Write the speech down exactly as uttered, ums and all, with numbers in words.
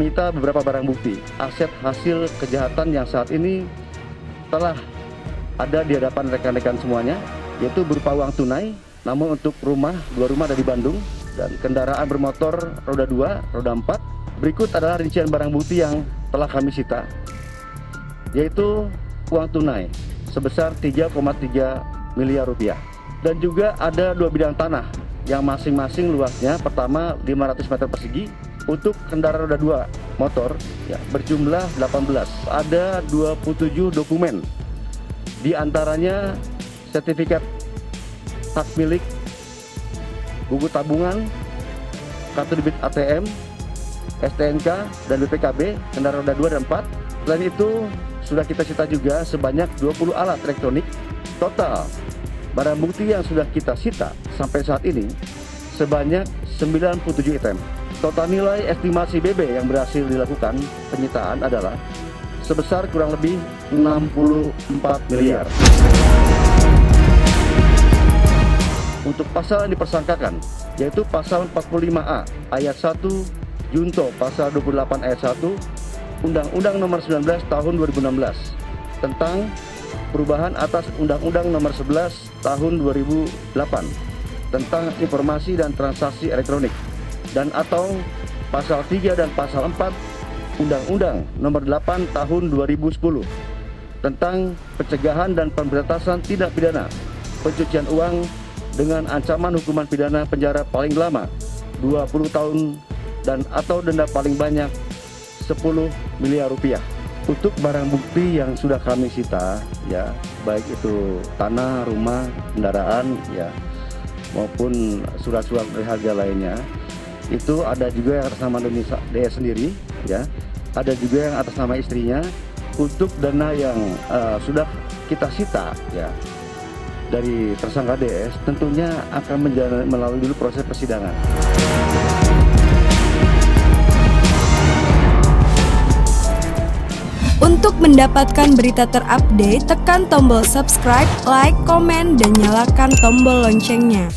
menyita beberapa barang bukti, aset hasil kejahatan yang saat ini telah ada di hadapan rekan-rekan semuanya, yaitu berupa uang tunai, namun untuk rumah, dua rumah dari Bandung, dan kendaraan bermotor roda dua, roda empat. Berikut adalah rincian barang bukti yang telah kami sita, yaitu uang tunai sebesar tiga koma tiga miliar rupiah. Dan juga ada dua bidang tanah yang masing-masing luasnya pertama lima ratus meter persegi untuk kendaraan roda dua motor ya, berjumlah delapan belas. Ada dua puluh tujuh dokumen, diantaranya sertifikat hak milik, buku tabungan, kartu debit A T M, S T N K, dan B P K B kendaraan roda dua dan empat. Selain itu sudah kita sita juga sebanyak dua puluh alat elektronik. Total barang bukti yang sudah kita sita sampai saat ini sebanyak sembilan puluh tujuh item. Total nilai estimasi B B yang berhasil dilakukan penyitaan adalah sebesar kurang lebih enam puluh empat miliar. Untuk pasal yang dipersangkakan yaitu pasal empat puluh lima A ayat satu Junto pasal dua puluh delapan ayat satu Undang-Undang nomor sembilan belas tahun dua ribu enam belas tentang perubahan atas Undang-Undang nomor sebelas tahun dua ribu delapan tentang informasi dan transaksi elektronik, dan atau pasal tiga dan pasal empat Undang-Undang nomor delapan tahun dua ribu sepuluh tentang pencegahan dan pemberantasan tindak pidana pencucian uang dengan ancaman hukuman pidana penjara paling lama dua puluh tahun dan atau denda paling banyak sepuluh miliar rupiah. Untuk barang bukti yang sudah kami sita ya, baik itu tanah, rumah, kendaraan ya, maupun surat-surat berharga lainnya, itu ada juga yang atas nama D S sendiri ya, ada juga yang atas nama istrinya. Untuk dana yang uh, sudah kita sita ya dari tersangka D S tentunya akan menjalani melalui dulu proses persidangan. Untuk mendapatkan berita terupdate, tekan tombol subscribe, like, komen, dan nyalakan tombol loncengnya.